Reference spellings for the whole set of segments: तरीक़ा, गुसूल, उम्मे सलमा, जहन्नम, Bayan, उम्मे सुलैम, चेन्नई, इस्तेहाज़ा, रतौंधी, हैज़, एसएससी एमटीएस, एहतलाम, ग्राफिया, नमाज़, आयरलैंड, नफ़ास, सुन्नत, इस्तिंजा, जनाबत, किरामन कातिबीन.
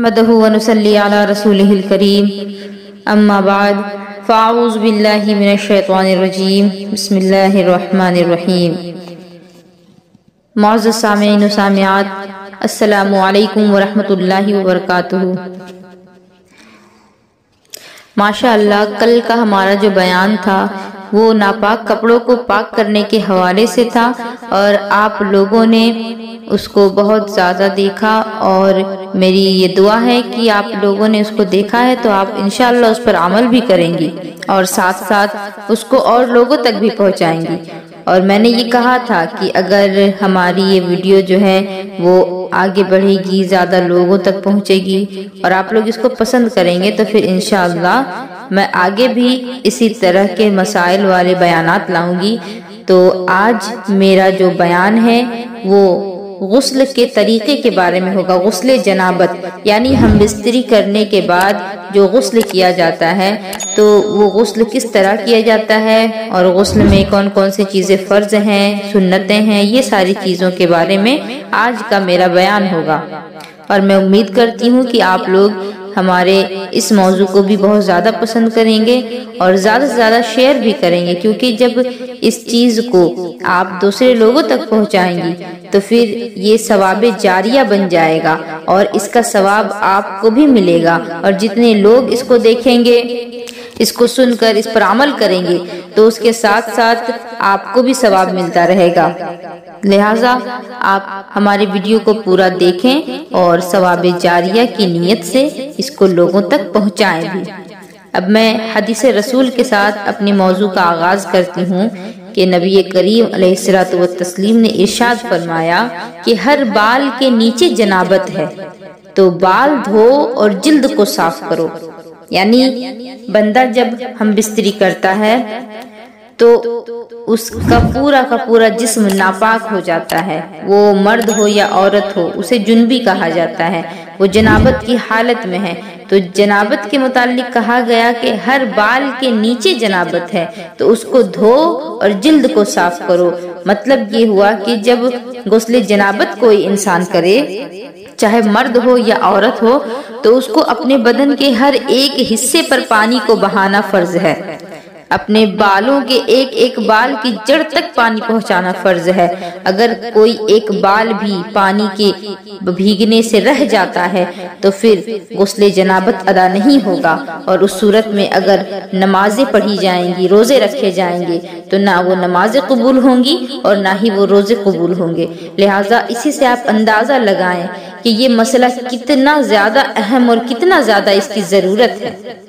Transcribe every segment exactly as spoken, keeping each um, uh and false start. मदहु व नसल्ली अला रसूलिहिल करीम अम्मा बाद फ़ाऊज़ु बिल्लाहि मिनश शैतानिर रजीम बिस्मिल्लाहिर रहमानिर रहीम। मुअज़्ज़ज़ सामेईन व सामिआत, अस्सलामु अलैकुम व रहमतुल्लाहि व बरकातुहू। माशाअल्लाह, कल का हमारा जो बयान था वो नापाक कपड़ों को पाक करने के हवाले से था और आप लोगों ने उसको बहुत ज़्यादा देखा और मेरी ये दुआ है कि आप लोगों ने उसको देखा है तो आप इंशाअल्लाह उस पर अमल भी करेंगी और साथ साथ उसको और लोगों तक भी पहुँचाएंगी। और मैंने ये कहा था कि अगर हमारी ये वीडियो जो है वो आगे बढ़ेगी, ज़्यादा लोगों तक पहुँचेगी और आप लोग इसको पसंद करेंगे तो फिर इंशाअल्लाह मैं आगे भी इसी तरह के मसाइल वाले बयानात लाऊँगी। तो आज मेरा जो बयान है वो गुस्ल के तरीक़े के बारे में होगा। गुस्ल जनाबत यानी हम बिस्तरी करने के बाद जो गुस्ल किया जाता है तो वो गुस्ल किस तरह किया जाता है और गुस्ल में कौन कौन सी चीज़ें फ़र्ज हैं, सुन्नतें हैं, ये सारी चीज़ों के बारे में आज का मेरा बयान होगा। और मैं उम्मीद करती हूँ कि आप लोग हमारे इस मौजू को भी बहुत ज़्यादा पसंद करेंगे और ज़्यादा से ज़्यादा शेयर भी करेंगे, क्योंकि जब इस चीज़ को आप दूसरे लोगों तक पहुँचाएंगी तो फिर ये सवाब जारिया बन जाएगा और इसका सवाब आपको भी मिलेगा। और जितने लोग इसको देखेंगे, इसको सुनकर इस पर अमल करेंगे तो उसके साथ साथ आपको भी सवाब मिलता रहेगा। लिहाजा आप हमारे वीडियो को पूरा देखें और सवाब जारिया की नीयत से इसको लोगों तक पहुँचाएं भी। अब मैं हदीस रसूल के साथ अपने मौजू का आगाज़ करती हूँ कि नबी करीम अलैहिस्सलातु वस्सलाम ने इरशाद फरमाया कि हर बाल के नीचे जनाबत है तो बाल धो और जिल्द को साफ करो। यानी बंदा जब हम बिस्तरी करता है तो उसका पूरा का पूरा जिस्म नापाक हो जाता है, वो मर्द हो या औरत हो, उसे जुनबी कहा जाता है, वो जनाबत की हालत में है। तो जनाबत के मुतालिक कहा गया कि हर बाल के नीचे जनाबत है तो उसको धो और जिल्द को साफ करो। मतलब ये हुआ कि जब गुस्ल जनाबत कोई इंसान करे, चाहे मर्द हो या औरत हो, तो उसको अपने बदन के हर एक हिस्से पर पानी को बहाना फर्ज है, अपने बालों के एक एक बाल की जड़ तक पानी पहुंचाना फर्ज है। अगर कोई एक बाल भी पानी के भीगने से रह जाता है तो फिर गुस्ले जनाबत अदा नहीं होगा और उस सूरत में अगर नमाजें पढ़ी जाएंगी, रोज़े रखे जाएंगे तो ना वो नमाजें कबूल होंगी और ना ही वो रोज़े कबूल होंगे। लिहाजा इसी से आप अंदाज़ा लगाएं कि ये मसला कितना ज़्यादा अहम और कितना ज़्यादा इसकी ज़रूरत है।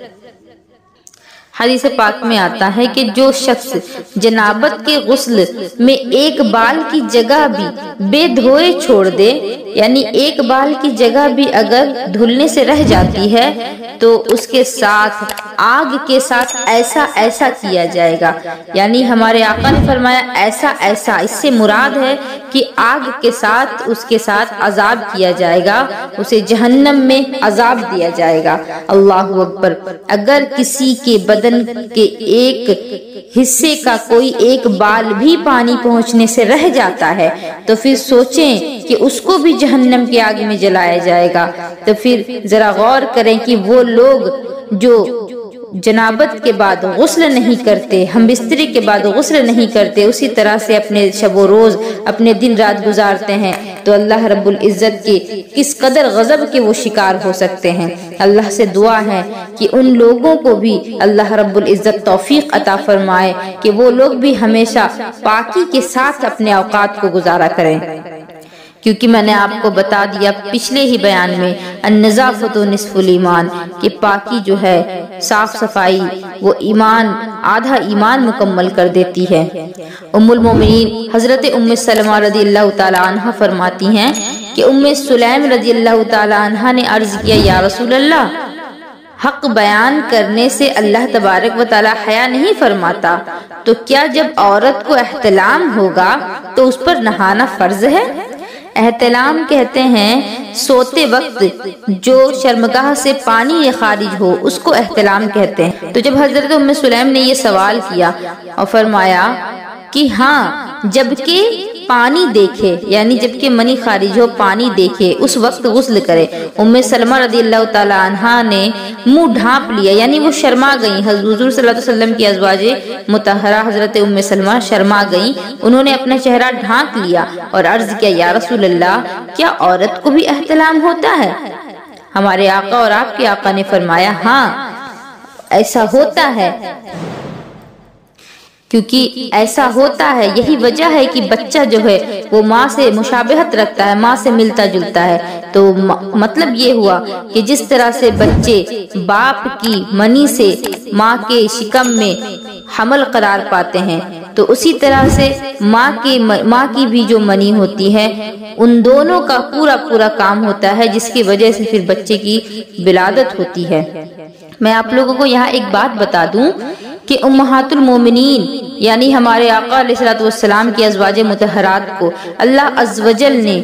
हदीस पाक में आता है कि जो शख्स जनाबत के गुस्ल में एक बाल की जगह भी बेधोए छोड़ दे, यानी एक बाल की जगह भी अगर धुलने से रह जाती है तो उसके साथ आग के साथ ऐसा ऐसा किया जाएगा। यानी हमारे आका ने फरमाया ऐसा ऐसा, इससे मुराद है कि आग के साथ उसके साथ अजाब किया जाएगा, उसे जहन्नम में अजाब दिया जाएगा। अल्लाह अकबर। अगर किसी के बदन के एक हिस्से का कोई एक बाल भी पानी पहुंचने से रह जाता है तो फिर सोचें कि उसको भी जहन्नम की आग में जलाया जाएगा। तो फिर जरा गौर करें कि वो लोग जो जनाबत के बाद गुस्ल नहीं करते, हम बिस्तरी के बाद गुस्ल नहीं करते, उसी तरह से अपने शबो रोज़ अपने दिन रात गुजारते हैं तो अल्लाह रब्बुल इज़्ज़त के किस कदर गज़ब के वो शिकार हो सकते हैं। अल्लाह से दुआ है कि उन लोगों को भी अल्लाह रब्बुल इज़्ज़त तौफीक अता फरमाए कि वो लोग भी हमेशा पाकी के साथ अपने औकात को गुजारा करें। क्योंकि मैंने आपको बता दिया पिछले ही बयान में, अन्नज़ाफ़तु निस्फ़ुल ईमान, कि पाकी जो है, साफ सफाई, वो ईमान आधा ईमान मुकम्मल कर देती है। उम्मुल मोमिनीन हज़रत उम्मे सलमा रज़ी अल्लाह ताला अन्हा फरमाती हैं कि उम्मे सुलैम रज़ी अल्लाह ताला अन्हा ने अर्ज़ किया, या रसूल अल्लाह, हक़ बयान करने से अल्लाह तबारक व तआला हया नहीं फरमाता, तो क्या जब औरत को एहतलाम होगा तो उस पर नहाना फ़र्ज है? एहतलाम कहते हैं सोते वक्त जो शर्मगाह से पानी खारिज हो, उसको एहतलाम कहते हैं। तो जब हज़रत उम्मे सुलैम ने ये सवाल किया और फरमाया कि हाँ, जबकि पानी देखे, यानी जबकि मनी खारिज हो पानी देखे उस वक्त गुस्ल करे। उम्मे सलमा रदियल्लाहु ताला अन्हा ने मुंह ढांप लिया यानी वो शर्मा गई। हुजूर सल्लल्लाहु अलैहि वसल्लम की अज़वाजे मुतहरा हजरत उम्मे सलमा शर्मा गई, उन्होंने अपना चेहरा ढांक लिया और अर्ज किया, या रसूल अल्लाह, क्या औरत को भी एहतलाम होता है? हमारे आका और आपके आका ने फरमाया, हाँ ऐसा होता है, क्योंकि ऐसा होता है। यही वजह है कि बच्चा जो है वो माँ से मुशाबहत रखता है, माँ से मिलता जुलता है। तो मतलब ये हुआ कि जिस तरह से बच्चे बाप की मनी से माँ के शिकम में हमल करार पाते हैं, तो उसी तरह से माँ के माँ की भी जो मनी होती है, उन दोनों का पूरा पूरा काम होता है, जिसकी वजह से फिर बच्चे की विलादत होती है। मैं आप लोगों को यहाँ एक बात बता दूं कि उम्महातुल मोमिनीन यानी हमारे आका अलैहिस्सलाम की अज़वाज मुतहरात को अल्लाह अज़्ज़वजल ने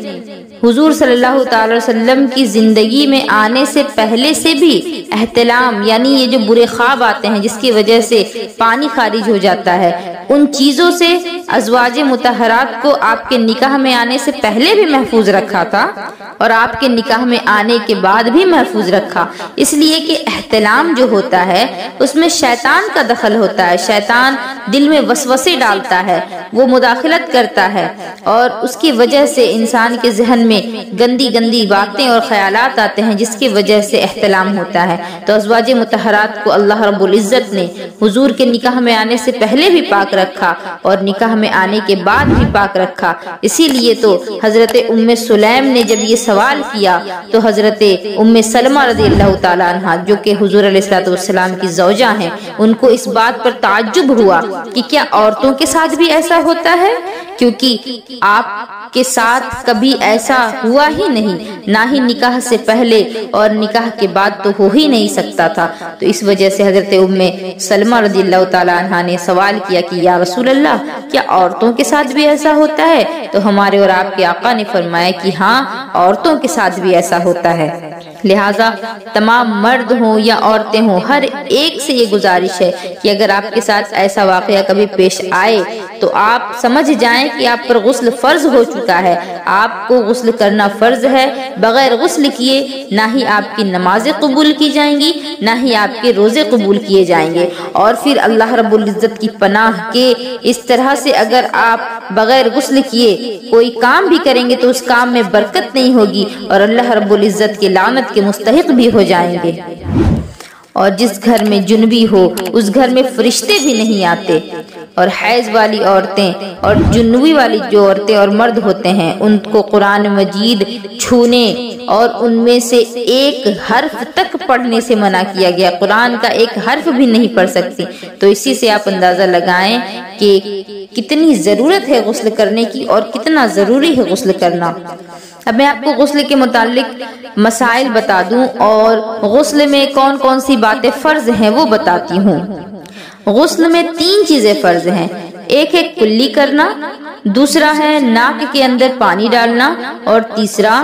हुजूर सल्लल्लाहु अलैहि वसल्लम की ज़िंदगी में आने से पहले से भी एहतलाम, यानी ये जो बुरे ख्वाब आते हैं जिसकी वजह से पानी खारिज हो जाता है, उन चीज़ों से अज़वाज मुतहरात को आपके निकाह में आने से पहले भी महफूज रखा था और आपके निकाह में आने के बाद भी महफूज रखा। इसलिए कि एहतलाम जो होता है उसमें शैतान का दखल होता है, शैतान दिल में वसवसे डालता है, वो मुदाखलत करता है और उसकी वजह से इंसान के जहन में गंदी गंदी बातें और ख्यालात आते हैं, जिसकी वजह से एहतलाम होता है। तो अज़वाज मुतहरात को अल्लाह रब्बुल इज़्ज़त ने हुजूर के निकाह में आने से पहले भी पाक रखा और निकाह में आने के बाद भी पाक रखा। इसीलिए तो हजरत उम्मे सुलैम ने जब ये सवाल किया तो हजरत उम्मे सलमा रज़ियल्लाहु तआला अन्हा जो कि हुजूर अलैहिस्सलातु वस्सलाम की ज़ौजा हैं, उनको इस बात पर ताज्जुब हुआ कि क्या औरतों के साथ भी ऐसा होता है? क्योंकि आपके साथ कभी ऐसा हुआ ही नहीं, ना ही निकाह से पहले और निकाह के बाद तो हो ही नहीं सकता था। तो इस वजह से हजरत उम्मे सलमा रज़ियल्लाहु तआला अन्हा ने सवाल किया कि या रसूल अल्लाह, क्या औरतों के साथ भी ऐसा होता है? तो हमारे और आपके आका ने फरमाया कि हाँ, औरतों के साथ भी ऐसा होता है। लिहाजा तमाम मर्द हों या औरतें हों, हर एक से ये गुजारिश है कि अगर आपके साथ ऐसा वाकया कभी पेश आए तो आप समझ जाएं कि आप पर गुस्ल फर्ज हो चुका है, आपको गुस्ल करना फर्ज है। बगैर गुस्ल किए ना ही आपकी नमाजें कबूल की जाएंगी, ना ही आपके रोज़े कबूल किए जाएंगे। और फिर अल्लाह रब्बुल इज़्ज़त की पनाह के इस तरह से अगर आप बगैर गुस्ल किए कोई काम भी करेंगे तो उस काम में बरकत नहीं होगी और अल्लाह रब्बुल इज़्ज़त की लानत के मुस्तहिक़ भी हो जाएंगे। और जिस घर में जुनबी हो उस घर में फरिश्ते भी नहीं आते। और हैज़ वाली औरतें और जुनबी वाली जो औरतें और मर्द होते हैं, उनको कुरान मजीद छूने और उनमें से एक हर्फ तक पढ़ने से मना किया गया, कुरान का एक हर्फ भी नहीं पढ़ सकती। तो इसी से आप अंदाज़ा लगाएं कि कितनी ज़रूरत है गुस्ल करने की और कितना ज़रूरी है गुस्ल करना। अब मैं आपको गुस्ल के मुतालिक मसाइल बता दूं और गुस्ल में कौन कौन सी बातें फ़र्ज हैं वो बताती हूँ। गुस्ल में तीन चीज़ें फ़र्ज हैं, एक है कुल्ली करना, दूसरा है नाक के अंदर पानी डालना और तीसरा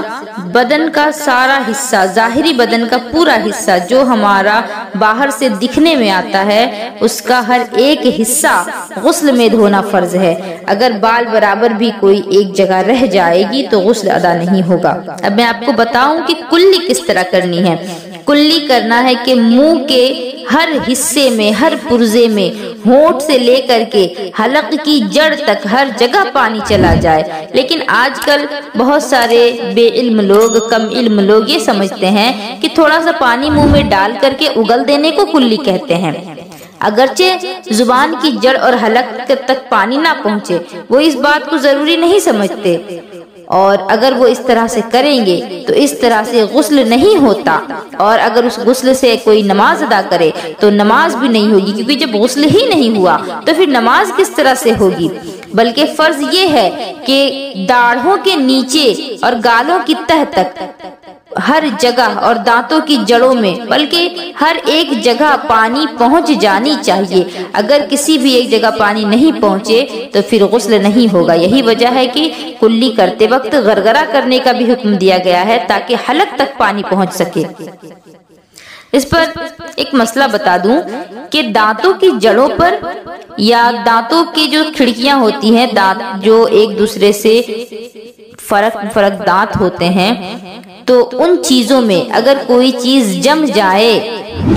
बदन का सारा हिस्सा, ज़ाहिरी बदन का पूरा हिस्सा जो हमारा बाहर से दिखने में आता है उसका हर एक हिस्सा गुस्ल में धोना फर्ज है। अगर बाल बराबर भी कोई एक जगह रह जाएगी तो गुस्ल अदा नहीं होगा। अब मैं आपको बताऊं कि कुल्ली किस तरह करनी है। कुल्ली करना है कि मुंह के हर हिस्से में, हर पुर्जे में, होंठ से लेकर के हलक की जड़ तक हर जगह पानी चला जाए। लेकिन आजकल बहुत सारे बेइल्म लोग, कम इल्म लोग ये समझते हैं कि थोड़ा सा पानी मुंह में डाल करके उगल देने को कुल्ली कहते हैं, अगरचे जुबान की जड़ और हलक तक पानी ना पहुंचे। वो इस बात को जरूरी नहीं समझते और अगर वो इस तरह से करेंगे तो इस तरह से गुस्ल नहीं होता और अगर उस गुस्ल से कोई नमाज अदा करे तो नमाज भी नहीं होगी, क्योंकि जब गुस्ल ही नहीं हुआ तो फिर नमाज किस तरह से होगी। बल्कि फर्ज ये है कि दाढ़ों के नीचे और गालों की तह तक हर जगह और दांतों की जड़ों में, बल्कि हर एक जगह पानी पहुंच जानी चाहिए। अगर किसी भी एक जगह पानी नहीं पहुंचे तो फिर गुस्ल नहीं होगा। यही वजह है कि कुल्ली करते वक्त गरगरा करने का भी हुक्म दिया गया है ताकि हलक तक पानी पहुंच सके। इस पर एक मसला बता दूं कि दांतों की जड़ों पर या दांतों की जो खिड़कियां होती हैं, दांत जो एक दूसरे से फर्क फर्क दांत होते हैं, तो उन चीजों में अगर कोई चीज जम जाए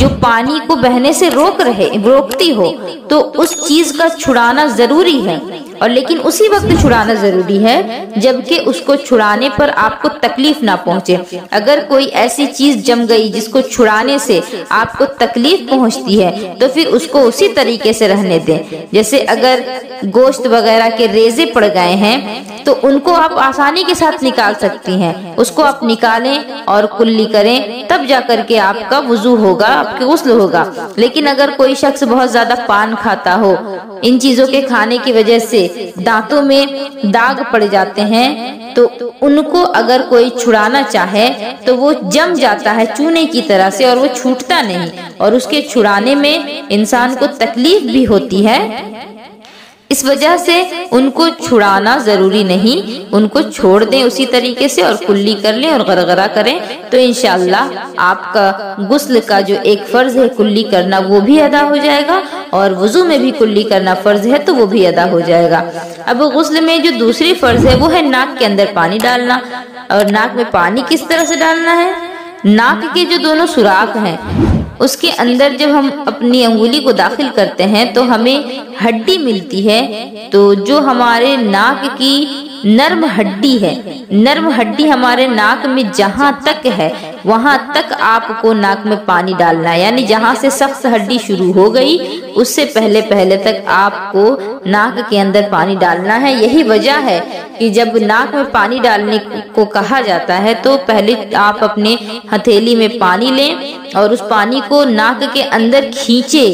जो पानी को बहने से रोक रहे रोकती हो तो उस चीज का छुड़ाना जरूरी है, और लेकिन उसी वक्त छुड़ाना जरूरी है जबकि उसको छुड़ाने पर आपको तकलीफ ना पहुंचे। अगर कोई ऐसी चीज जम गई जिसको छुड़ाने से आपको तकलीफ पहुंचती है तो फिर उसको उसी तरीके से रहने दें। जैसे अगर गोश्त वगैरह के रेजे पड़ गए हैं तो उनको आप आसानी के साथ निकाल सकती हैं, उसको आप निकालें और कुल्ली करें, तब जा करके आपका वुजू होगा, आपके गुस्ल होगा। लेकिन अगर कोई शख्स बहुत ज्यादा पान खाता हो, इन चीजों के खाने की वजह से दांतों में दाग पड़ जाते हैं, तो उनको अगर कोई छुड़ाना चाहे तो वो जम जाता है चूने की तरह से और वो छूटता नहीं, और उसके छुड़ाने में इंसान को तकलीफ भी होती है। इस वजह से उनको छुड़ाना जरूरी नहीं, उनको छोड़ दें उसी तरीके से और कुल्ली कर लें और गरगरा करें, तो इंशाल्लाह आपका गुस्ल का जो एक फर्ज है कुल्ली करना वो भी अदा हो जाएगा, और वुजू में भी कुल्ली करना फर्ज है तो वो भी अदा हो जाएगा। अब गुस्ल में जो दूसरी फर्ज है वो है नाक के अंदर पानी डालना। और नाक में पानी किस तरह से डालना है? नाक के जो दोनों सुराख हैं उसके अंदर जब हम अपनी अंगुली को दाखिल करते हैं तो हमें हड्डी मिलती है, तो जो हमारे नाक की नर्म हड्डी है, नर्म हड्डी हमारे नाक में जहाँ तक है वहाँ तक आपको नाक में पानी डालना है, यानी जहाँ से सख्त हड्डी शुरू हो गई उससे पहले पहले तक आपको नाक के अंदर पानी डालना है। यही वजह है कि जब नाक में पानी डालने को कहा जाता है तो पहले आप अपने हथेली में पानी लें और उस पानी को नाक के अंदर खींचे,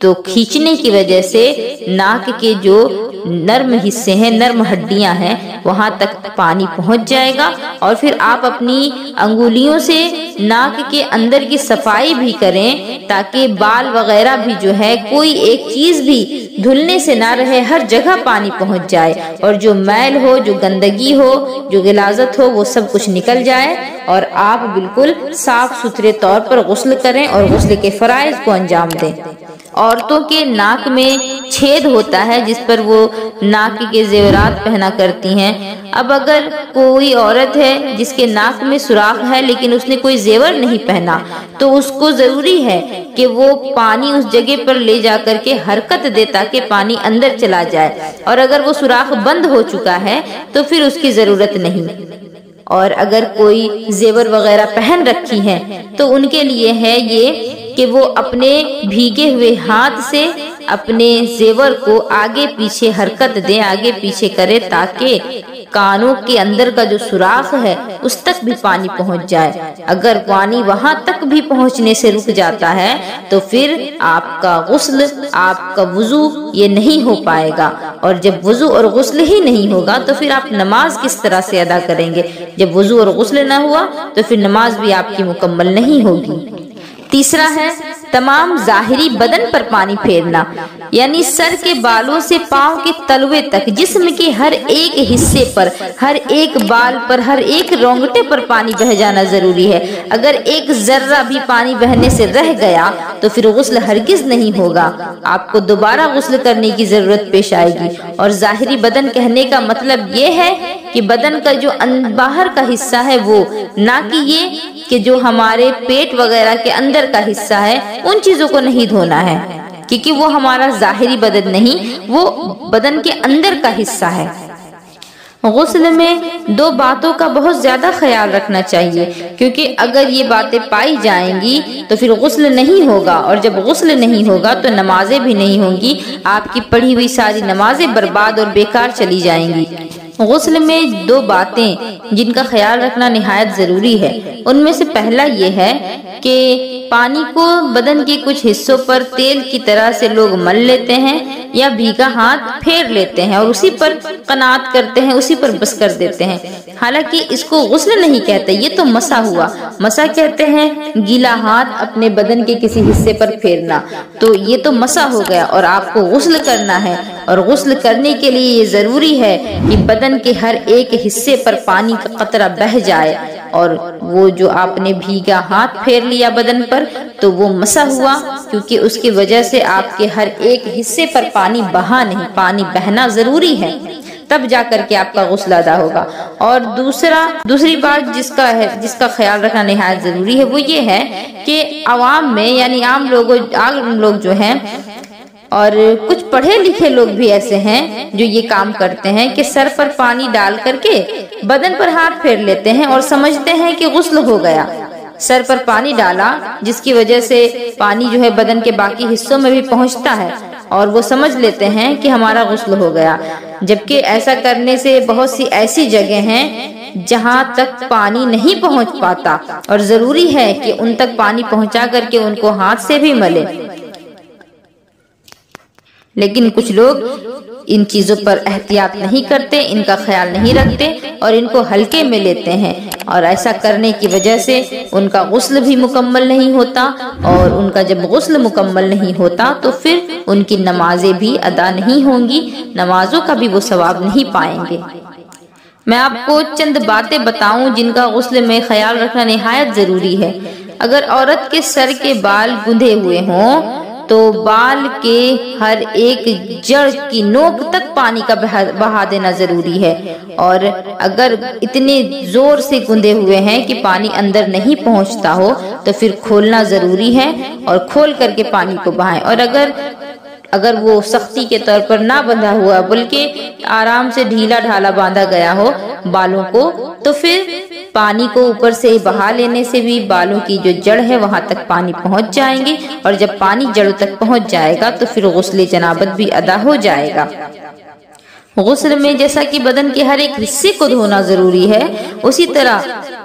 तो खींचने की वजह से नाक के जो नर्म हिस्से हैं, नर्म हड्डियां हैं, वहां तक पानी पहुंच जाएगा। और फिर आप अपनी अंगुलियों से नाक के अंदर की सफाई भी करें ताकि बाल वगैरह भी जो है कोई एक चीज भी धुलने से ना रहे, हर जगह पानी पहुंच जाए और जो मैल हो, जो गंदगी हो, जो गिलाजत हो वो सब कुछ निकल जाए और आप बिल्कुल साफ सुथरे तौर पर गुस्ल करें और गुस्ल के फराइज को अंजाम दें। औरतों के नाक में छेद होता है जिस पर वो नाक के जेवरात पहना करती हैं। अब अगर कोई औरत है जिसके नाक में सुराख है लेकिन उसने कोई जेवर नहीं पहना तो उसको ज़रूरी है कि वो पानी उस जगह पर ले जा कर के हरकत दे ताकि पानी अंदर चला जाए, और अगर वो सुराख बंद हो चुका है तो फिर उसकी ज़रूरत नहीं। और अगर कोई जेवर वगैरह पहन रखी हैं तो उनके लिए है ये कि वो अपने भीगे हुए हाथ से अपने जेवर को आगे पीछे हरकत दें, आगे पीछे करे ताकि कानों के अंदर का जो सुराख है उस तक भी पानी पहुंच जाए। अगर पानी वहां तक भी पहुंचने से रुक जाता है तो फिर आपका गुस्ल, आपका वुजू ये नहीं हो पाएगा, और जब वुजू और गुस्ल ही नहीं होगा तो फिर आप नमाज किस तरह से अदा करेंगे? जब वुजू और गुस्ल ना हुआ तो फिर नमाज भी आपकी मुकम्मल नहीं होगी। तीसरा है तमाम जाहिरी बदन पर पानी फेरना, यानी सर के बालों से पांव के तलवे तक जिस्म के हर एक हिस्से पर, हर एक बाल पर, हर एक रोंगटे पर पानी बह जाना ज़रूरी है। अगर एक ज़र्रा भी पानी बहने से रह गया तो फिर गुस्ल हरगिज़ नहीं होगा, आपको दोबारा गुस्ल करने की ज़रूरत पेश आएगी। और ज़ाहिरी बदन कहने का मतलब ये है कि बदन का जो बाहर का हिस्सा है वो, ना कि ये कि जो हमारे पेट वगैरह के अंदर का हिस्सा है उन चीजों को नहीं धोना है, क्योंकि वो हमारा जाहिरी बदन नहीं, वो बदन के अंदर का हिस्सा है। गुस्ल में दो बातों का बहुत ज़्यादा ख्याल रखना चाहिए, क्योंकि अगर ये बातें पाई जाएंगी तो फिर गुस्ल नहीं होगा, और जब गुस्ल नहीं होगा तो नमाजें भी नहीं होंगी, आपकी पढ़ी हुई सारी नमाजें बर्बाद और बेकार चली जाएंगी। गुस्ल में दो बातें जिनका ख्याल रखना निहायत ज़रूरी है, उनमें से पहला ये है कि पानी को बदन के कुछ हिस्सों पर तेल की तरह से लोग मल लेते हैं या भीगा हाथ फेर लेते हैं और उसी पर कनात करते हैं, उसी पर बस कर देते हैं। हालांकि इसको गुस्ल नहीं कहते, ये तो मसा हुआ। मसा कहते हैं गीला हाथ अपने बदन के किसी हिस्से पर फेरना, तो ये तो मसा हो गया और आपको गुस्ल करना है। और गुस्ल करने के लिए ये ज़रूरी है कि बदन के हर एक हिस्से पर पानी का कतरा बह जाए और वो जो आपने भीगा हाथ फेर लिया बदन पर तो वो मसा हुआ, क्योंकि उसकी वजह से आपके हर एक हिस्से पर पानी बहा नहीं, पानी बहना ज़रूरी है, तब जा करके आपका गुस्ल अदा होगा। और दूसरा दूसरी बात जिसका है जिसका ख्याल रखना निहायत ज़रूरी है वो ये है कि आवाम में यानी आम लोगों आम लोग जो हैं और कुछ पढ़े लिखे लोग भी ऐसे हैं जो ये काम करते हैं कि सर पर पानी डाल करके बदन पर हाथ फेर लेते हैं और समझते हैं कि गुस्ल हो गया। सर पर पानी डाला जिसकी वजह से पानी जो है बदन के बाकी हिस्सों में भी पहुंचता है और वो समझ लेते हैं कि हमारा गुस्ल हो गया, जबकि ऐसा करने से बहुत सी ऐसी जगह हैं जहां तक पानी नहीं पहुंच पाता और ज़रूरी है कि उन तक पानी पहुंचा करके उनको हाथ से भी मले। लेकिन कुछ लोग इन चीज़ों पर एहतियात नहीं करते, इनका ख्याल नहीं रखते और इनको हल्के में लेते हैं और ऐसा करने की वजह से उनका गुस्ल भी मुकम्मल नहीं होता और उनका जब गुस्ल मुकम्मल नहीं होता तो फिर उनकी नमाजें भी अदा नहीं होंगी, नमाजों का भी वो सवाब नहीं पाएंगे। मैं आपको चंद बातें बताऊं जिनका गुस्ल में ख्याल रखना नहायत ज़रूरी है। अगर औरत के सर के बाल गूंधे हुए हों तो बाल के हर एक जड़ की नोक तक पानी का बहा देना ज़रूरी है, और अगर इतने ज़ोर से गूंधे हुए हैं कि पानी अंदर नहीं पहुंचता हो तो फिर खोलना ज़रूरी है और खोल करके पानी को बहाएं। और अगर अगर वो सख्ती के तौर पर ना बंधा हुआ बल्कि आराम से ढीला ढाला बांधा गया हो बालों को तो फिर पानी को ऊपर से बहा लेने से भी बालों की जो जड़ है वहाँ तक पानी पहुँच जाएंगे और जब पानी जड़ों तक पहुँच जाएगा तो फिर गुस्ल जनाबत भी अदा हो जाएगा। गुस्ल में जैसा कि बदन के हर एक हिस्से को धोना ज़रूरी है, उसी तरह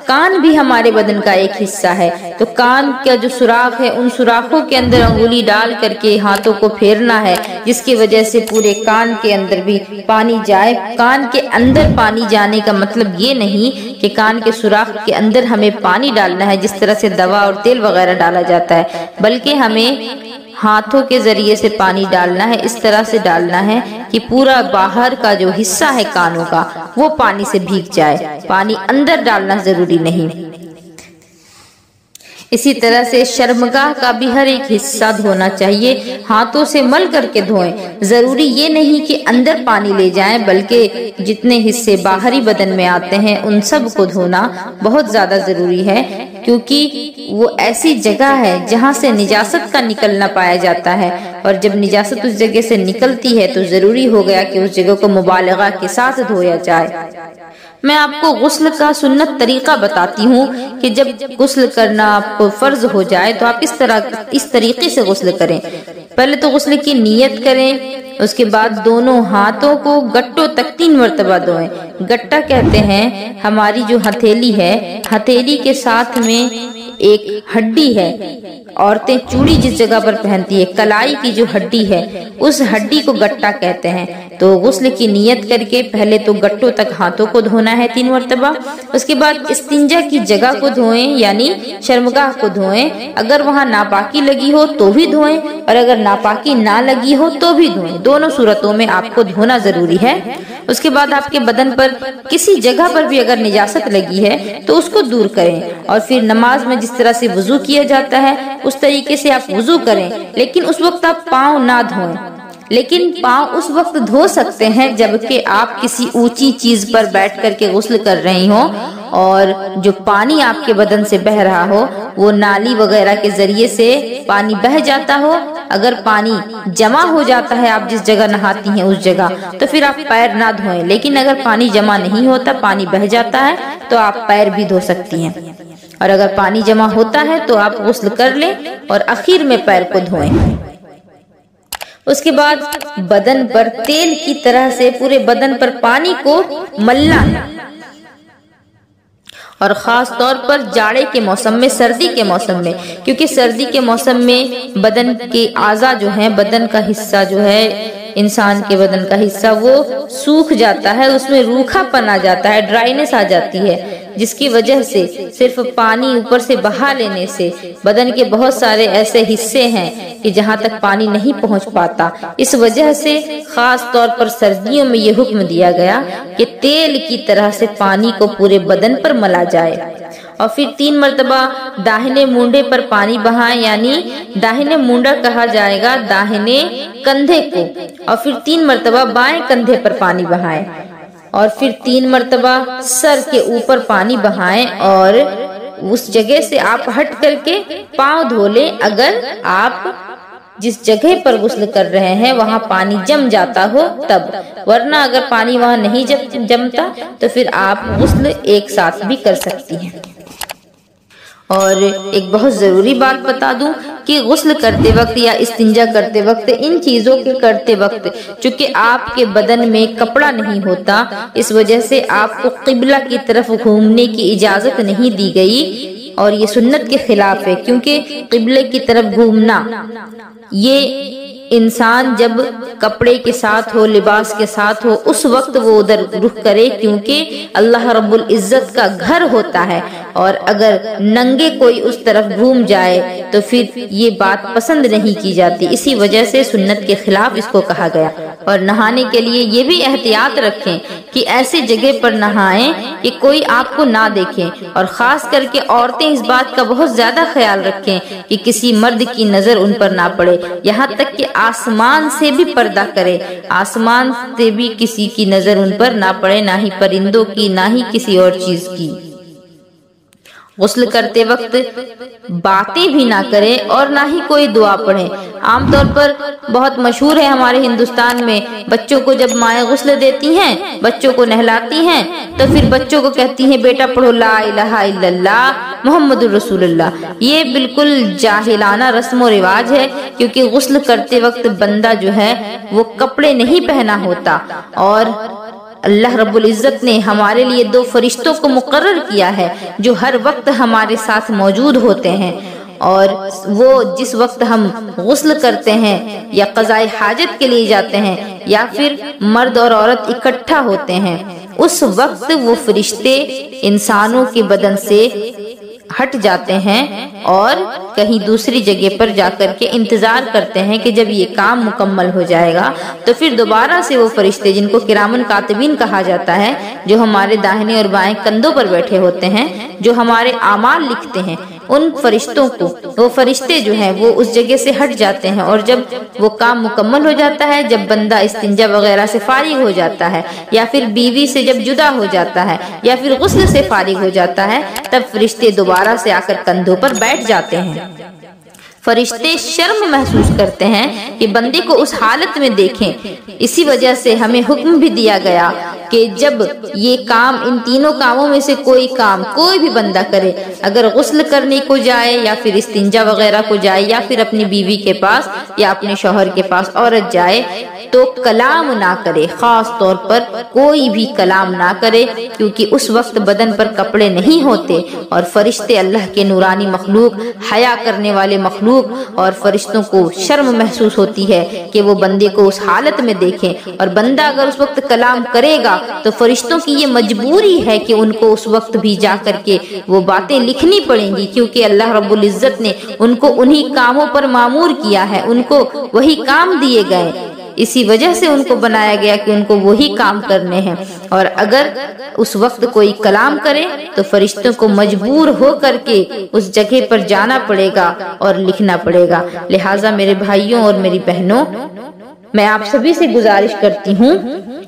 कान भी हमारे बदन का एक हिस्सा है, तो कान का जो सुराख है उन सुराखों के अंदर अंगुली डाल करके हाथों को फेरना है, जिसकी वजह से पूरे कान के अंदर भी पानी जाए। कान के अंदर पानी जाने का मतलब ये नहीं कि कान के सुराख के अंदर हमें पानी डालना है जिस तरह से दवा और तेल वगैरह डाला जाता है, बल्कि हमें हाथों के ज़रिए से पानी डालना है, इस तरह से डालना है कि पूरा बाहर का जो हिस्सा है कानों का वो पानी से भीग जाए, पानी अंदर डालना ज़रूरी नहीं। इसी तरह से शर्मगाह का भी हर एक हिस्सा धोना चाहिए, हाथों से मल करके धोएं। ज़रूरी ये नहीं कि अंदर पानी ले जाएं, बल्कि जितने हिस्से बाहरी बदन में आते हैं उन सब को धोना बहुत ज़्यादा ज़रूरी है, क्योंकि वो ऐसी जगह है जहाँ से निजासत का निकलना पाया जाता है और जब निजासत उस जगह से निकलती है तो ज़रूरी हो गया कि उस जगह को मुबालगा के साथ धोया जाए। मैं आपको गुस्ल का सुन्नत तरीक़ा बताती हूँ कि जब गुस्ल करना आपको फ़र्ज हो जाए तो आप इस तरह इस तरीक़े से गुस्ल करें। पहले तो गुस्ल की नीयत करें, उसके बाद दोनों हाथों को गट्टों तक तीन मरतबा धोएं। गट्टा कहते हैं हमारी जो हथेली है, हथेली के साथ में एक हड्डी है, औरतें चूड़ी जिस जगह पर पहनती है कलाई की जो हड्डी है उस हड्डी को गट्टा कहते हैं। तो गुस्ल की नीयत करके पहले तो गट्टों तक हाथों को धोना है तीन मरतबा, उसके बाद इस्तिंजा की जगह को धोएं यानी शर्मगाह को धोएं। अगर वहाँ नापाकी लगी हो तो भी धोएं और अगर नापाकी ना लगी हो तो भी धोएं, दोनों सूरतों में आपको धोना ज़रूरी है। उसके बाद आपके बदन पर किसी जगह पर भी अगर निजासत लगी है तो उसको दूर करें और फिर नमाज में जिस तरह से वुजू किया जाता है उस तरीके से आप वुजू करें, लेकिन उस वक्त आप पाँव ना धोएं। लेकिन पाँव उस वक्त धो सकते हैं जबकि आप किसी ऊंची चीज़ पर बैठ करके गुस्ल कर रही हो और जो पानी आपके बदन से बह रहा हो वो नाली वगैरह के ज़रिए से पानी बह जाता हो। अगर पानी जमा हो जाता है आप जिस जगह नहाती हैं उस जगह तो फिर आप पैर ना धोएं, लेकिन अगर पानी जमा नहीं होता पानी बह जाता है तो आप पैर भी धो सकती हैं, और अगर पानी जमा होता है तो आप गुस्ल कर लें और आखिर में पैर को धोएं। उसके बाद बदन पर तेल की तरह से पूरे बदन पर पानी को मलना है और ख़ास तौर पर जाड़े के मौसम में, सर्दी के मौसम में, क्योंकि सर्दी के मौसम में बदन के आज़ा जो हैं, बदन का हिस्सा जो है इंसान के बदन का हिस्सा वो सूख जाता है, उसमें रूखापन आ जाता है, ड्राइनेस आ जाती है, जिसकी वजह से सिर्फ पानी ऊपर से बहा लेने से बदन के बहुत सारे ऐसे हिस्से हैं कि जहाँ तक पानी नहीं पहुँच पाता। इस वजह से ख़ास तौर पर सर्दियों में ये हुक्म दिया गया कि तेल की तरह से पानी को पूरे बदन पर मला जाए। और फिर तीन मरतबा दाहिने मुंडे पर पानी बहाएं, यानी दाहिने मुंडा कहा जाएगा दाहिने कंधे को, और फिर तीन मरतबा बाएं कंधे पर पानी बहाएं, और फिर तीन मरतबा सर के ऊपर पानी बहाएं और उस जगह से आप हट करके पाँव धो लें। अगर आप जिस जगह पर गुस्ल कर रहे हैं वहाँ पानी जम जाता हो तब, वरना अगर पानी वहाँ नहीं जमता तो फिर आप गुस्ल एक साथ भी कर सकती हैं। और एक बहुत ज़रूरी बात बता दूं कि गुस्ल करते वक्त या इस्तिंजा करते वक्त, इन चीज़ों के करते वक्त चूँकि आपके बदन में कपड़ा नहीं होता, इस वजह से आपको क़िबला की तरफ घूमने की इजाज़त नहीं दी गई, और ये सुन्नत के खिलाफ है, क्योंकि क़िबले की तरफ घूमना ये इंसान जब कपड़े के साथ हो, लिबास के साथ हो, उस वक्त वो उधर रुख करे, क्योंकि अल्लाह रब्बुल इज़्ज़त का घर होता है। और अगर नंगे कोई उस तरफ घूम जाए तो फिर ये बात पसंद नहीं की जाती, इसी वजह से सुन्नत के खिलाफ इसको कहा गया। और नहाने के लिए ये भी एहतियात रखें कि ऐसे जगह पर नहाएं कि कोई आपको ना देखे, और ख़ास करके औरतें इस बात का बहुत ज़्यादा ख्याल रखें कि किसी मर्द की नज़र उन पर ना पड़े, यहाँ तक कि आसमान से भी पर्दा करें, आसमान से भी किसी की नज़र उन पर ना पड़े, ना ही परिंदों की, ना ही किसी और चीज़ की। गुस्ल करते वक्त बातें भी ना करें और ना ही कोई दुआ पढ़ें। आमतौर पर बहुत मशहूर है हमारे हिंदुस्तान में, बच्चों को जब माएँ गुस्ल देती हैं, बच्चों को नहलाती हैं, तो फिर बच्चों को कहती हैं बेटा पढ़ो ला इलाहा इल्लल्लाह मुहम्मदुर रसूलुल्लाह। ये बिल्कुल जाहिलाना रस्म व रिवाज है, क्योंकि गुस्ल करते वक्त बंदा जो है वो कपड़े नहीं पहना होता, और अल्लाह रब्बुल इज़्ज़त ने हमारे लिए दो फरिश्तों को मुकर्रर किया है जो हर वक्त हमारे साथ मौजूद होते हैं, और वो जिस वक्त हम गुस्ल करते हैं या क़ज़ाए हाजत के लिए जाते हैं या फिर मर्द और औरत इकट्ठा होते हैं, उस वक्त वो फरिश्ते इंसानों के बदन से हट जाते हैं और कहीं दूसरी जगह पर जाकर के इंतज़ार करते हैं कि जब ये काम मुकम्मल हो जाएगा तो फिर दोबारा से वो फरिश्ते, जिनको किरामन कातिबीन कहा जाता है, जो हमारे दाहिने और बाएं कंधों पर बैठे होते हैं, जो हमारे आमाल लिखते हैं, उन फरिश्तों को, वो फरिश्ते जो हैं वो उस जगह से हट जाते हैं। और जब वो काम मुकम्मल हो जाता है, जब बंदा इस्तिंजा वगैरह से फारिग हो जाता है या फिर बीवी से जब जुदा हो जाता है या फिर गुस्ल से फारिग हो जाता है, तब फरिश्ते दोबारा से आकर कंधों पर बैठ जाते हैं। फरिश्ते शर्म महसूस करते हैं कि बंदे को उस हालत में देखें, इसी वजह से हमें हुक्म भी दिया गया कि जब ये काम, इन तीनों कामों में से कोई काम कोई भी बंदा करे, अगर गुस्ल करने को जाए या फिर इस्तिंजा वगैरह को जाए या फिर अपनी बीवी के पास या अपने शौहर के पास औरत जाए, तो कलाम ना करे, ख़ास तौर पर कोई भी कलाम ना करे, क्योंकि उस वक्त बदन पर कपड़े नहीं होते, और फरिश्ते अल्लाह के नूरानी मखलूक, हया करने वाले मखलूक, और फरिश्तों को शर्म महसूस होती है कि वो बंदे को उस हालत में देखें, और बंदा अगर उस वक्त कलाम करेगा तो फरिश्तों की ये मजबूरी है कि उनको उस वक्त भी जा करके वो बातें लिखनी पड़ेंगी, क्योंकि अल्लाह रब्बुल इज़्ज़त ने उनको उन्हीं कामों पर मामूर किया है, उनको वही काम दिए गए, इसी वजह से उनको बनाया गया कि उनको वही काम करने हैं। और अगर उस वक्त कोई कलाम करे तो फरिश्तों को मजबूर हो करके उस जगह पर जाना पड़ेगा और लिखना पड़ेगा। लिहाजा मेरे भाइयों और मेरी बहनों, मैं आप सभी से गुजारिश करती हूँ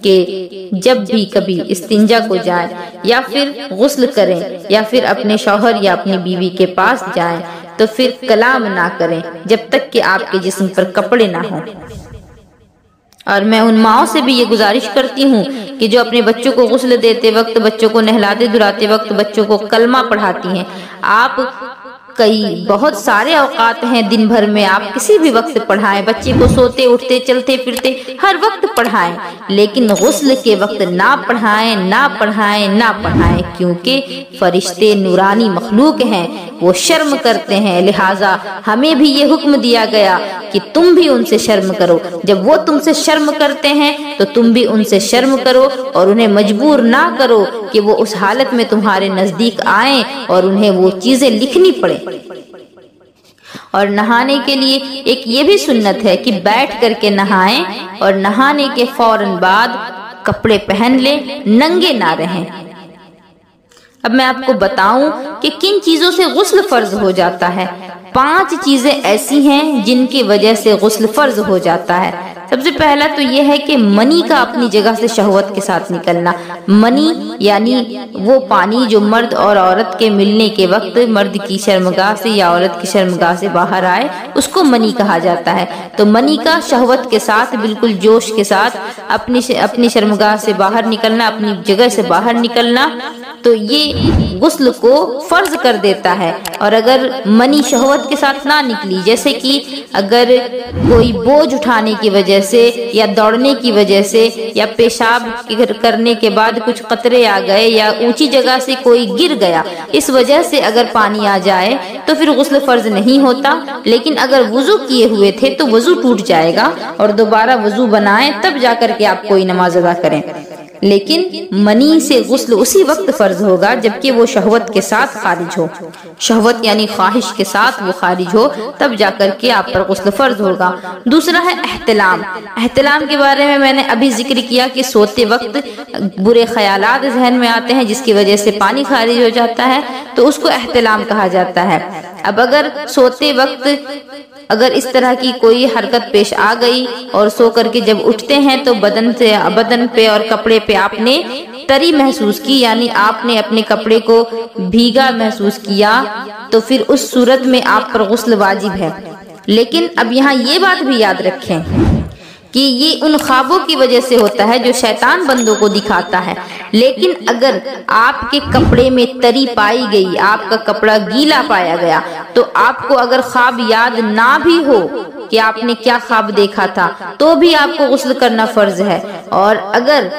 कि जब भी कभी इस्तिंजा को जाएं या फिर गुस्ल करें या फिर अपने शौहर या अपनी बीवी के पास जाएं, तो फिर कलाम ना करें जब तक कि आपके जिस्म पर कपड़े ना हों। और मैं उन माओं से भी ये गुजारिश करती हूँ कि जो अपने बच्चों को गुस्ल देते वक्त, बच्चों को नहलाते धुलाते वक्त, बच्चों को कलमा पढ़ाती हैं, आप कई बहुत सारे औकात हैं दिन भर में, आप किसी भी वक्त पढ़ाएं, बच्चे को सोते उठते चलते फिरते हर वक्त पढ़ाएं, लेकिन गुस्ल के वक्त ना पढ़ाएं ना पढ़ाएं ना पढ़ाएं, क्योंकि फरिश्ते नूरानी मखलूक हैं, वो शर्म करते हैं। लिहाजा हमें भी ये हुक्म दिया गया कि तुम भी उनसे शर्म करो, जब वो तुमसे शर्म करते हैं तो तुम भी उनसे शर्म करो, और उन्हें मजबूर ना करो कि वो उस हालत में तुम्हारे नज़दीक आएँ और उन्हें वो चीज़ें लिखनी पड़े। और नहाने के लिए एक ये भी सुन्नत है कि बैठ करके नहाएं और नहाने के फौरन बाद कपड़े पहन लें, नंगे ना रहें। अब मैं आपको बताऊं कि किन चीजों से गुस्ल फर्ज हो जाता है। पांच चीजें ऐसी हैं जिनकी वजह से गुस्ल फर्ज हो जाता है। सबसे पहला तो यह है कि मनी का अपनी जगह से शहवत के साथ निकलना। मनी यानी वो पानी जो मर्द और औरत के मिलने के वक्त मर्द की शर्मगाह से या औरत की शर्मगाह से बाहर आए, उसको मनी कहा जाता है। तो मनी का शहवत के साथ बिल्कुल जोश के साथ अपनी अपनी शर्मगाह से बाहर निकलना, अपनी जगह से बाहर निकलना, तो ये गुस्ल को फर्ज कर देता है। और अगर मनी शहवत के साथ ना निकली, जैसे कि अगर कोई बोझ उठाने की वजह से या दौड़ने की वजह से या पेशाब करने के बाद कुछ कतरे आ गए या ऊंची जगह से कोई गिर गया, इस वजह से अगर पानी आ जाए तो फिर गुस्ल फर्ज नहीं होता। लेकिन अगर वजू किए हुए थे तो वजू टूट जाएगा और दोबारा वजू बनाएं, तब जाकर के आप कोई नमाज अदा करें। लेकिन मनी से गुस्ल उसी वक्त फर्ज होगा जबकि वो शहवत के साथ खारिज हो, शहवत यानी ख्वाहिश के साथ वो खारिज हो, तब जाकर के आप पर गुस्ल फर्ज होगा। दूसरा है एहतलाम। एहतलाम के बारे में मैंने अभी जिक्र किया कि सोते वक्त बुरे ख्यालात जहन में आते हैं जिसकी वजह से पानी खारिज हो जाता है, तो उसको एहतलाम कहा जाता है। अब अगर सोते वक्त अगर इस तरह की कोई हरकत पेश आ गई और सो करके जब उठते हैं तो बदन से बदन पे और कपड़े पे आपने तरी महसूस की, यानी आपने अपने कपड़े को भीगा महसूस किया, तो फिर उस सूरत में आप पर गुस्ल वाजिब है। लेकिन अब यहाँ ये बात भी याद रखें कि ये उन ख्वाबों की वजह से होता है जो शैतान बंदों को दिखाता है। लेकिन अगर आपके कपड़े में तरी पाई गई, आपका कपड़ा गीला पाया गया, तो आपको अगर ख्वाब याद ना भी हो कि आपने क्या ख्वाब देखा था तो भी आपको गुस्ल करना फर्ज है। और अगर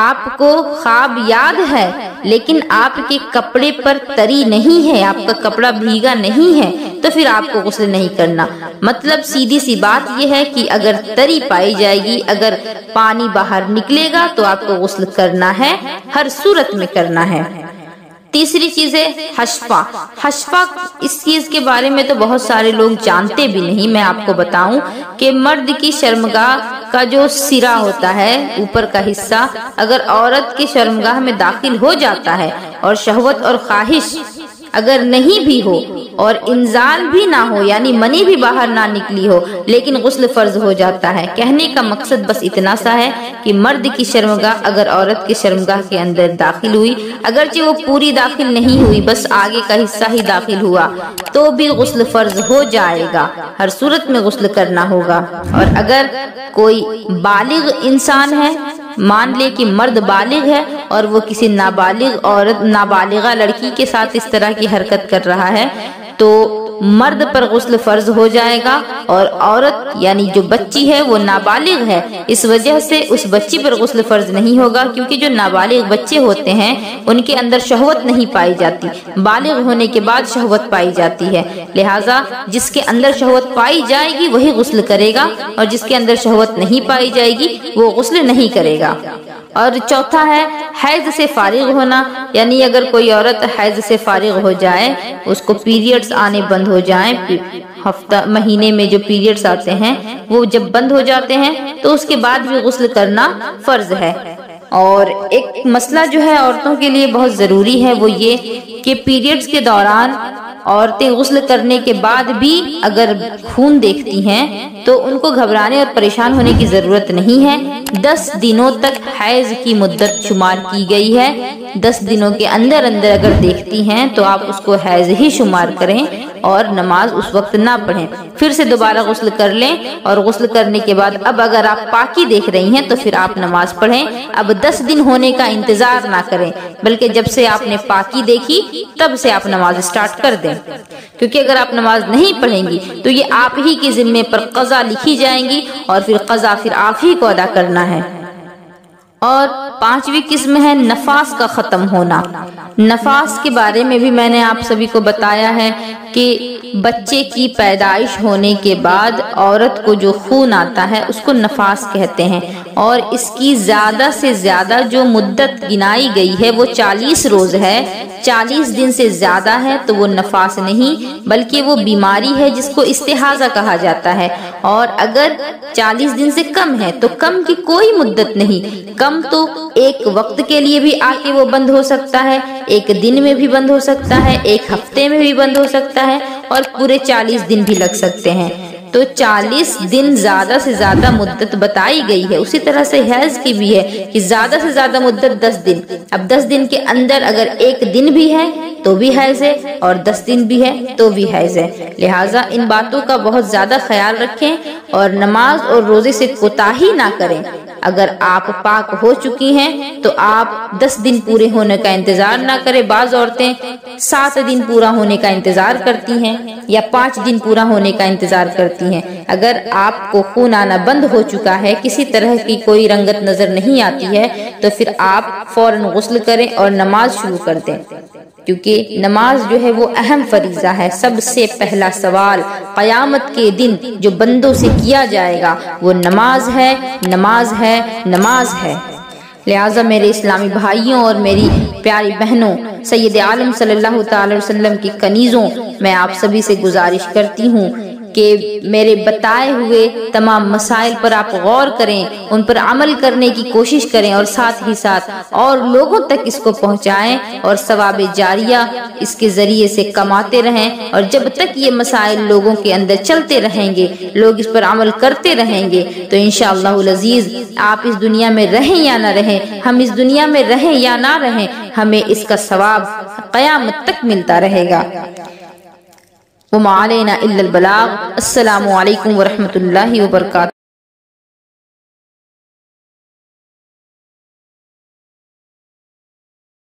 आपको ख्वाब याद है लेकिन आपके कपड़े पर तरी नहीं है, आपका कपड़ा भीगा नहीं है, तो फिर आपको गुस्ल नहीं करना। मतलब सीधी सी बात यह है कि अगर तरी पाई जाएगी, अगर पानी बाहर निकलेगा, तो आपको गुस्ल करना है, हर सूरत में करना है। तीसरी चीज है हशफा। हशफा इस चीज के बारे में तो बहुत सारे लोग जानते भी नहीं। मैं आपको बताऊं कि मर्द की शर्मगाह का जो सिरा होता है, ऊपर का हिस्सा, अगर औरत की शर्मगाह में दाखिल हो जाता है और शहवत और ख्वाहिश अगर नहीं भी हो और इंजाल भी ना हो, यानी मनी भी बाहर ना निकली हो, लेकिन गुस्ल फर्ज हो जाता है। कहने का मकसद बस इतना सा है कि मर्द की शर्मगाह अगर औरत की शर्मगाह के अंदर दाखिल हुई, अगरचे वो पूरी दाखिल नहीं हुई, बस आगे का हिस्सा ही दाखिल हुआ, तो भी गुस्ल फर्ज हो जाएगा, हर सूरत में गुस्ल करना होगा। और अगर कोई बालिग इंसान है, मान ले कि मर्द बालिग है और वो किसी नाबालिग औरत नाबालिगा लड़की के साथ इस तरह की हरकत कर रहा है, तो मर्द पर गुस्ल फर्ज हो जाएगा। और औरत यानी जो बच्ची है वो नाबालिग है, इस वजह से उस बच्ची पर गुस्ल फर्ज नहीं होगा, क्योंकि जो नाबालिग बच्चे होते हैं उनके अंदर शहवत नहीं पाई जाती, बालिग होने के बाद शहवत पाई जाती है। लिहाजा जिसके अंदर शहवत पाई जाएगी वही गुस्ल करेगा, और जिसके अंदर शहवत नहीं पाई जाएगी वो गुस्ल नहीं करेगा। और चौथा है हैज़ से फारिग होना, यानी अगर कोई औरत हैज़ से फारिग हो जाए, उसको पीरियड्स आने बंद हो जाएं, हफ्ता महीने में जो पीरियड्स आते हैं वो जब बंद हो जाते हैं तो उसके बाद भी गुस्ल करना फर्ज है। और एक मसला जो है औरतों के लिए बहुत ज़रूरी है वो ये कि पीरियड्स के दौरान औरतें गुस्ल करने के बाद भी अगर खून देखती हैं तो उनको घबराने और परेशान होने की ज़रूरत नहीं है। दस दिनों तक हैज़ की मुद्दत शुमार की गई है। दस दिनों के अंदर अंदर अगर देखती हैं तो आप उसको हैज़ ही शुमार करें और नमाज उस वक्त ना पढ़ें, फिर से दोबारा गुस्ल कर लें। और गुस्ल करने के बाद अब अगर आप पाकी देख रही हैं तो फिर आप नमाज पढ़ें। अब दस दिन होने का इंतज़ार ना करें, बल्कि जब से आपने पाकी देखी तब से आप नमाज स्टार्ट कर दें, क्योंकि अगर आप नमाज नहीं पढ़ेंगी तो ये आप ही के जिम्मे पर कज़ा लिखी जाएंगी और फिर कज़ा फिर आप ही को अदा करना है। और पांचवी किस्म है नफ़ास का ख़त्म होना। नफ़ास के बारे में भी मैंने आप सभी को बताया है कि बच्चे की पैदाइश होने के बाद औरत को जो खून आता है उसको नफ़ास कहते हैं, और इसकी ज़्यादा से ज़्यादा जो मुद्दत गिनाई गई है वो चालीस रोज़ है। चालीस दिन से ज़्यादा है तो वो नफ़ास नहीं बल्कि वो बीमारी है जिसको इस्तेहाज़ा कहा जाता है। और अगर चालीस दिन से कम है तो कम की कोई मुद्दत नहीं, कम तो एक वक्त के लिए भी आके वो बंद हो सकता है, एक दिन में भी बंद हो सकता है, एक हफ्ते में भी बंद हो सकता है और पूरे चालीस दिन भी लग सकते हैं। तो चालीस दिन ज़्यादा से ज़्यादा मुद्दत बताई गई है। उसी तरह से हैज़ की भी है कि ज़्यादा से ज़्यादा मुद्दत दस दिन। अब दस दिन के अंदर अगर एक दिन भी है तो भी हैज़ है और दस दिन भी है तो भी हैज़ है। लिहाजा इन बातों का बहुत ज़्यादा ख्याल रखें और नमाज और रोज़े से कोताही ना करें। अगर आप पाक हो चुकी हैं तो आप दस दिन पूरे होने का इंतज़ार ना करें। बाज़ औरतें सात दिन पूरा होने का इंतज़ार करती हैं या पाँच दिन पूरा होने का इंतज़ार करती हैं। अगर आपको खून आना बंद हो चुका है, किसी तरह की कोई रंगत नज़र नहीं आती है, तो फिर आप फ़ौरन गुस्ल करें और नमाज शुरू कर दें, क्योंकि नमाज जो है वो अहम फरीज़ा है। सबसे पहला सवाल क़यामत के दिन जो बंदों से किया जाएगा वो नमाज है, नमाज है, नमाज है। लिहाजा मेरे इस्लामी भाइयों और मेरी प्यारी बहनों, सैयद आलम सल्लल्लाहु अलैहि वसल्लम की कनीज़ों, मैं आप सभी से गुजारिश करती हूँ कि मेरे बताए हुए तमाम मसाइल पर आप गौर करें, उन पर अमल करने की कोशिश करें और साथ ही साथ और लोगों तक इसको पहुंचाएं और सवाब जारिया इसके ज़रिए से कमाते रहें। और जब तक ये मसाइल लोगों के अंदर चलते रहेंगे, लोग इस पर अमल करते रहेंगे, तो इंशाअल्लाहुल अज़ीज़ आप इस दुनिया में रहें या ना रहें, हम इस दुनिया में रहें या ना रहें, हमें इसका सवाब क़यामत तक मिलता रहेगा। वमा अलैना इल्लल बलाग। अस्सलामु अलैकुम वरहमतुल्लाहि वबरकातुहू।